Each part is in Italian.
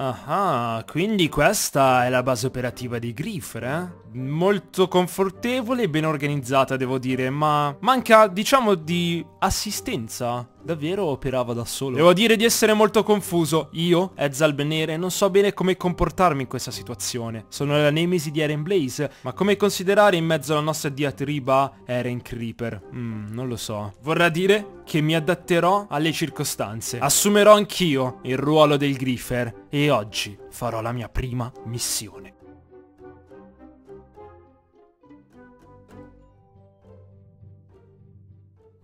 Ah, quindi questa è la base operativa di Grief, eh? Molto confortevole e ben organizzata, devo dire, ma manca, diciamo, di assistenza. Davvero operava da solo. Devo dire di essere molto confuso. Io, Ezzalb Nere, non so bene come comportarmi in questa situazione. Sono la nemesi di Eren Blaze, ma come considerare in mezzo alla nostra diatriba Eren Creeper? Non lo so. Vorrà dire che mi adatterò alle circostanze. Assumerò anch'io il ruolo del Griefer e oggi farò la mia prima missione.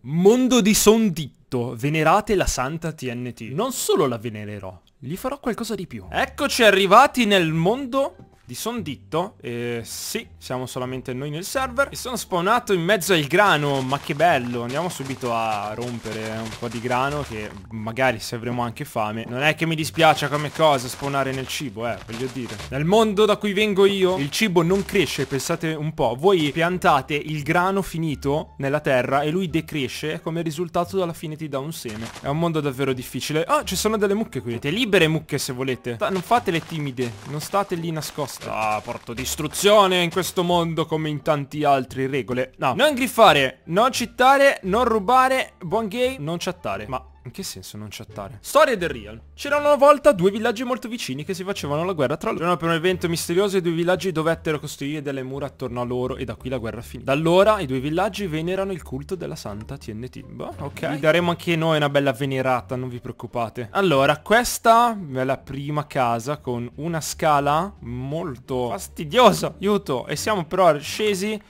Mondo di Sonditto, venerate la santa TNT. Non solo la venererò, gli farò qualcosa di più. Eccoci arrivati nel mondo di Sonditto. Sì, siamo solamente noi nel server. E sono spawnato in mezzo al grano, ma che bello. Andiamo subito a rompere un po' di grano, che magari se avremo anche fame. Non è che mi dispiace come cosa spawnare nel cibo, voglio dire. Nel mondo da cui vengo io il cibo non cresce, pensate un po'. Voi piantate il grano finito nella terra e lui decresce, come risultato alla fine ti dà un seme. È un mondo davvero difficile. Ah, ci sono delle mucche qui. Siete libere mucche se volete. Non fatele timide, non state lì nascoste. Porto distruzione in questo mondo come in tanti altri. Regole. No, non griffare, non cheatare, non rubare, buon gay, non chattare. Ma in che senso non chattare? Storia del real. C'erano una volta due villaggi molto vicini che si facevano la guerra tra loro. Per un evento misterioso i due villaggi dovettero costruire delle mura attorno a loro, e da qui la guerra finì. Da allora i due villaggi venerano il culto della santa TNT. Boh, ok. Vi daremo anche noi una bella venerata, non vi preoccupate. Allora, questa è la prima casa con una scala molto fastidiosa. Aiuto. E siamo però scesi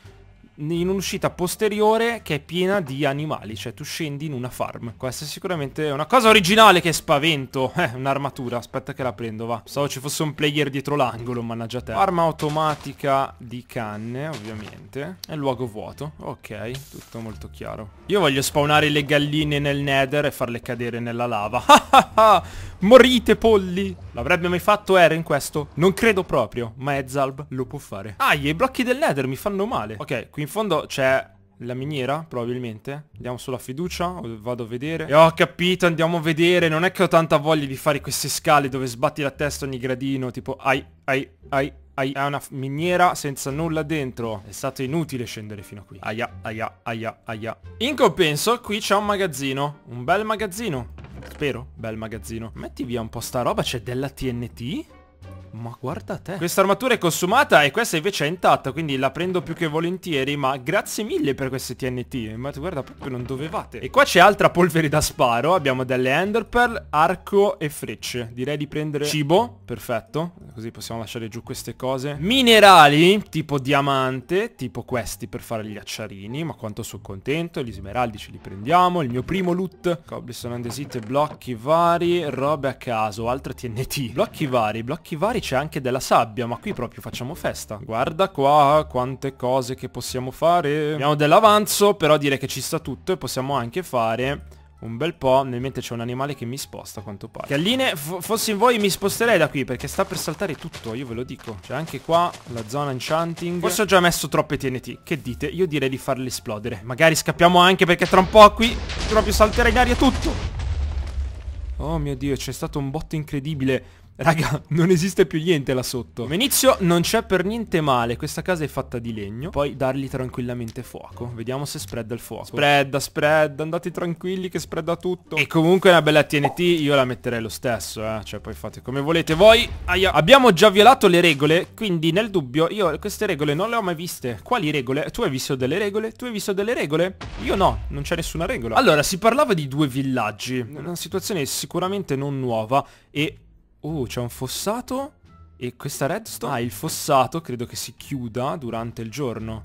in un'uscita posteriore che è piena di animali. Cioè tu scendi in una farm. Questa è sicuramente una cosa originale che spavento. Un'armatura, aspetta che la prendo, va. Pensavo ci fosse un player dietro l'angolo, mannaggia te. Arma automatica di canne, ovviamente. È luogo vuoto, ok, tutto molto chiaro. Io voglio spawnare le galline nel nether e farle cadere nella lava. Morite polli. L'avrebbe mai fatto Eren questo? Non credo proprio, ma Ezzalb lo può fare. Ah, i blocchi del nether mi fanno male. Ok, qui in fondo c'è la miniera, probabilmente. Andiamo sulla fiducia, vado a vedere. E ho capito, andiamo a vedere. Non è che ho tanta voglia di fare queste scale dove sbatti la testa ogni gradino, tipo ai. È una miniera senza nulla dentro. È stato inutile scendere fino a qui. Aia, aia, aia, aia. In compenso qui c'è un magazzino. Un bel magazzino, spero, bel magazzino. Metti via un po' sta roba, c'è della TNT. Ma guarda te. Questa armatura è consumata e questa invece è intatta, quindi la prendo più che volentieri. Ma grazie mille per queste TNT. Ma guarda, proprio non dovevate. E qua c'è altra polvere da sparo. Abbiamo delle enderpearl, arco e frecce. Direi di prendere cibo. Perfetto, così possiamo lasciare giù queste cose. Minerali tipo diamante, tipo questi per fare gli acciarini. Ma quanto sono contento. Gli smeraldi ce li prendiamo. Il mio primo loot. Cobblestone, andesite, blocchi vari, robe a caso. Altra TNT. Blocchi vari. C'è anche della sabbia, ma qui proprio facciamo festa. Guarda qua quante cose che possiamo fare. Abbiamo dell'avanzo, però direi che ci sta tutto. E possiamo anche fare un bel po'. Nel mente c'è un animale che mi sposta, a quanto pare. Galline, fossi in voi mi sposterei da qui, perché sta per saltare tutto, io ve lo dico. C'è anche qua la zona enchanting. Forse ho già messo troppe TNT. Che dite? Io direi di farle esplodere. Magari scappiamo anche, perché tra un po' qui proprio salterà in aria tutto. Oh mio Dio, c'è stato un botto incredibile. Raga, non esiste più niente là sotto. Come inizio non c'è per niente male. Questa casa è fatta di legno. Poi dargli tranquillamente fuoco. Vediamo se spreada il fuoco. Spreada, andate tranquilli che spreada tutto. E comunque una bella TNT io la metterei lo stesso, cioè poi fate come volete voi. Aia. Abbiamo già violato le regole, quindi nel dubbio io queste regole non le ho mai viste. Quali regole? Tu hai visto delle regole? Tu hai visto delle regole? Io no, non c'è nessuna regola. Allora, si parlava di due villaggi. Una situazione sicuramente non nuova. E c'è un fossato. E questa redstone. Ah, il fossato credo che si chiuda durante il giorno.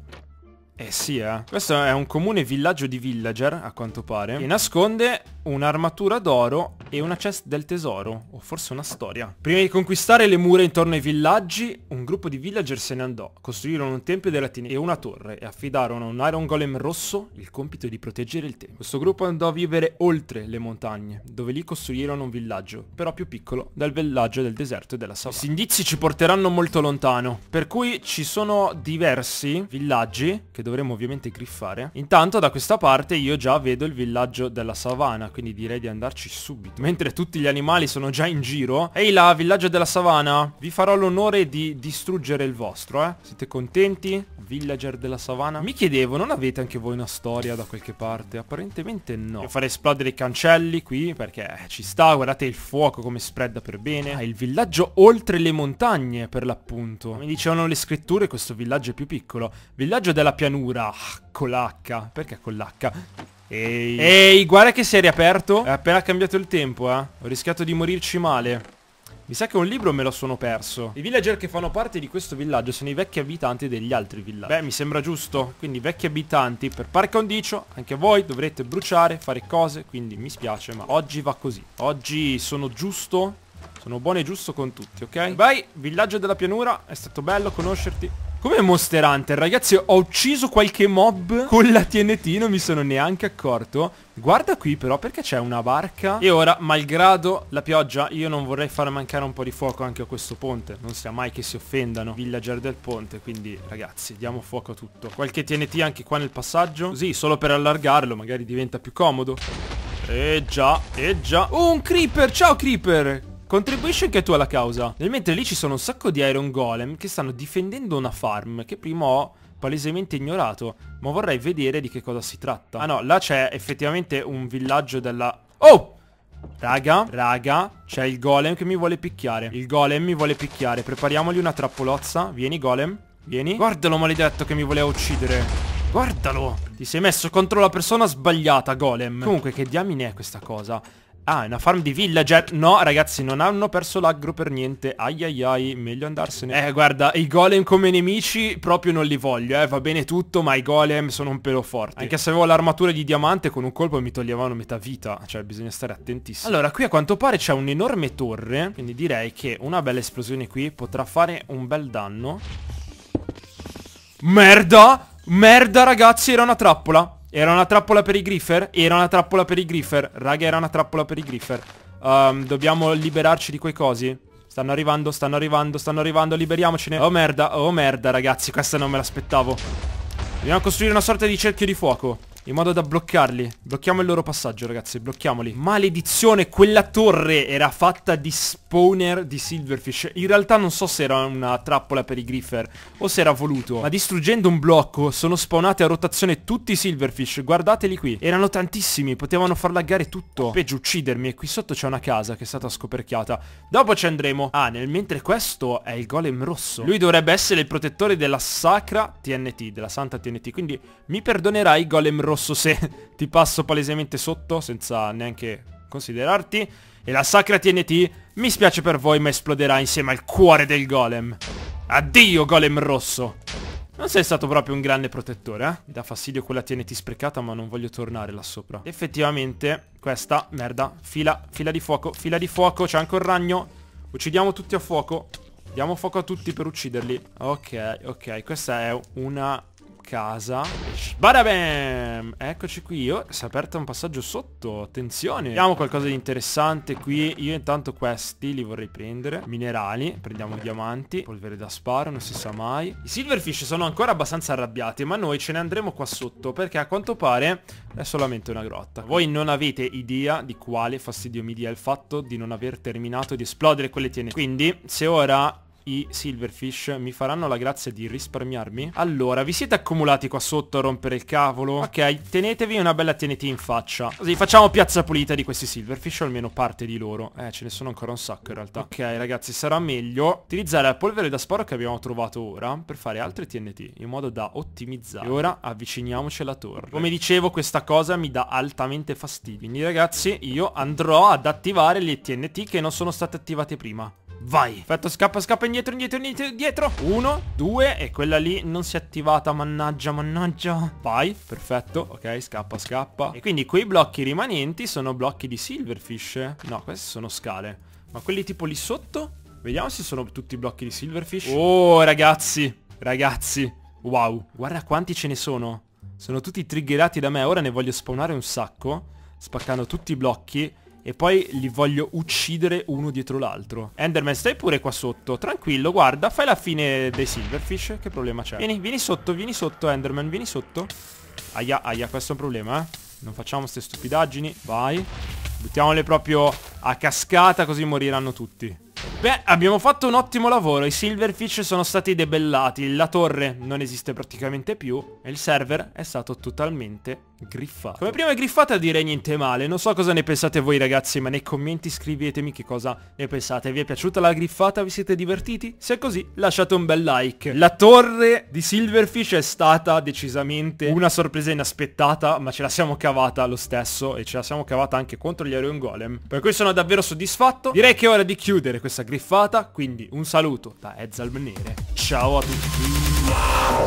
Eh sì, Questo è un comune villaggio di villager, a quanto pare. E nasconde un'armatura d'oro e una chest del tesoro. O forse una storia. Prima di conquistare le mura intorno ai villaggi, un gruppo di villager se ne andò. Costruirono un tempio della TNT e una torre, e affidarono a un Iron Golem rosso il compito di proteggere il tempio. Questo gruppo andò a vivere oltre le montagne, dove lì costruirono un villaggio, però più piccolo, dal villaggio del deserto e della savana. Questi indizi ci porteranno molto lontano, per cui ci sono diversi villaggi che dovremo ovviamente griffare. Intanto da questa parte io già vedo il villaggio della savana, quindi direi di andarci subito, mentre tutti gli animali sono già in giro. Ehi là, villaggio della savana, vi farò l'onore di distruggere il vostro, eh? Siete contenti? Villager della savana. Mi chiedevo, non avete anche voi una storia da qualche parte? Apparentemente no. Devo fare esplodere i cancelli qui, perché ci sta. Guardate il fuoco come spreada per bene. Ah, il villaggio oltre le montagne, per l'appunto. Mi dicevano le scritture, questo villaggio è più piccolo. Villaggio della pianura. Ah, con l'H. Perché con l'H? Ehi. Ehi, guarda che si è riaperto. È appena cambiato il tempo, eh. Ho rischiato di morirci male. Mi sa che un libro me lo sono perso. I villager che fanno parte di questo villaggio sono i vecchi abitanti degli altri villaggi. Beh, mi sembra giusto. Quindi vecchi abitanti, per par condicio, anche voi dovrete bruciare, fare cose. Quindi mi spiace, ma oggi va così. Oggi sono giusto. Sono buono e giusto con tutti, ok? Vai, villaggio della pianura. È stato bello conoscerti. Come Monster Hunter, ragazzi, ho ucciso qualche mob con la TNT, non mi sono neanche accorto. Guarda qui però, perché c'è una barca. E ora, malgrado la pioggia, io non vorrei far mancare un po' di fuoco anche a questo ponte. Non sia mai che si offendano villager del ponte, quindi ragazzi, diamo fuoco a tutto. Qualche TNT anche qua nel passaggio, così solo per allargarlo, magari diventa più comodo. E già, e già. Oh, un creeper, ciao creeper! Contribuisci anche tu alla causa. Nel mentre lì ci sono un sacco di Iron Golem che stanno difendendo una farm che prima ho palesemente ignorato, ma vorrei vedere di che cosa si tratta. Ah no, là c'è effettivamente un villaggio della... Oh! Raga, c'è il golem che mi vuole picchiare. Il golem mi vuole picchiare. Prepariamogli una trappolozza. Vieni golem, vieni. Guardalo maledetto che mi voleva uccidere. Guardalo! Ti sei messo contro la persona sbagliata, golem. Comunque, che diamine è questa cosa? Ah, è una farm di villager. No, ragazzi, non hanno perso l'aggro per niente. Ai ai ai, meglio andarsene. Guarda, i golem come nemici proprio non li voglio, va bene tutto, ma i golem sono un pelo forte. Anche se avevo l'armatura di diamante, con un colpo mi toglievano metà vita. Cioè, bisogna stare attentissimi. Allora, qui a quanto pare c'è un'enorme torre, quindi direi che una bella esplosione qui potrà fare un bel danno. Merda! Merda, ragazzi, era una trappola. Era una trappola per i griffer? Era una trappola per i griffer. Raga, era una trappola per i griffer. Dobbiamo liberarci di quei cosi. Stanno arrivando, stanno arrivando, stanno arrivando. Liberiamocene. Oh merda ragazzi. Questa non me l'aspettavo. Dobbiamo costruire una sorta di cerchio di fuoco, in modo da bloccarli. Blocchiamo il loro passaggio, ragazzi. Blocchiamoli. Maledizione, quella torre era fatta di spawner di silverfish. In realtà non so se era una trappola per i griffer o se era voluto, ma distruggendo un blocco sono spawnate a rotazione tutti i silverfish. Guardateli qui. Erano tantissimi. Potevano far laggare tutto. Peggio uccidermi. E qui sotto c'è una casa che è stata scoperchiata. Dopo ci andremo. Ah, nel mentre questo è il golem rosso. Lui dovrebbe essere il protettore della sacra TNT, della santa TNT. Quindi mi perdonerai, golem rosso, se ti passo palesemente sotto senza neanche considerarti. E la sacra TNT, mi spiace per voi, ma esploderà insieme al cuore del golem. Addio golem rosso. Non sei stato proprio un grande protettore, eh? Mi dà fastidio quella TNT sprecata, ma non voglio tornare là sopra. Effettivamente questa merda. Fila di fuoco, fila di fuoco. C'è anche un ragno. Uccidiamo tutti a fuoco. Diamo fuoco a tutti per ucciderli. Ok, ok. Questa è una... casa. Badabam! Eccoci qui. Io si è aperto un passaggio sotto. Attenzione. Vediamo qualcosa di interessante qui. Io intanto questi li vorrei prendere. Minerali. Prendiamo diamanti. Polvere da sparo. Non si sa mai. I silverfish sono ancora abbastanza arrabbiati, ma noi ce ne andremo qua sotto, perché a quanto pare è solamente una grotta. Voi non avete idea di quale fastidio mi dia il fatto di non aver terminato di esplodere quelle TNT. Quindi se ora... i silverfish mi faranno la grazia di risparmiarmi. Allora, vi siete accumulati qua sotto a rompere il cavolo. Ok, tenetevi una bella TNT in faccia, così facciamo piazza pulita di questi silverfish, o almeno parte di loro. Ce ne sono ancora un sacco in realtà. Ok ragazzi, sarà meglio utilizzare la polvere da sparo che abbiamo trovato ora per fare altre TNT, in modo da ottimizzare. E ora avviciniamoci alla torre. Come dicevo, questa cosa mi dà altamente fastidio. Quindi ragazzi, io andrò ad attivare le TNT che non sono state attivate prima. Vai. Perfetto, scappa, scappa, indietro, indietro, indietro, indietro. Uno, due. E quella lì non si è attivata, mannaggia, mannaggia. Vai, perfetto. Ok, scappa, scappa. E quindi quei blocchi rimanenti sono blocchi di silverfish. No, queste sono scale. Ma quelli tipo lì sotto? Vediamo se sono tutti blocchi di silverfish. Oh, ragazzi, ragazzi, wow. Guarda quanti ce ne sono. Sono tutti triggerati da me. Ora ne voglio spawnare un sacco, spaccando tutti i blocchi e poi li voglio uccidere uno dietro l'altro. Enderman, stai pure qua sotto, tranquillo, guarda, fai la fine dei silverfish, che problema c'è? Vieni, vieni sotto Enderman, vieni sotto. Aia, aia, questo è un problema, eh. Non facciamo queste stupidaggini, vai. Buttiamole proprio a cascata così moriranno tutti. Beh, abbiamo fatto un ottimo lavoro, i silverfish sono stati debellati, la torre non esiste praticamente più e il server è stato totalmente griffato. Come prima griffata direi niente male, non so cosa ne pensate voi ragazzi, ma nei commenti scrivetemi che cosa ne pensate. Vi è piaciuta la griffata? Vi siete divertiti? Se è così lasciate un bel like. La torre di silverfish è stata decisamente una sorpresa inaspettata, ma ce la siamo cavata lo stesso e ce la siamo cavata anche contro gli Iron Golem. Per cui sono davvero soddisfatto, direi che è ora di chiudere questa griffata, quindi un saluto da Ezzalm Nere. Ciao a tutti.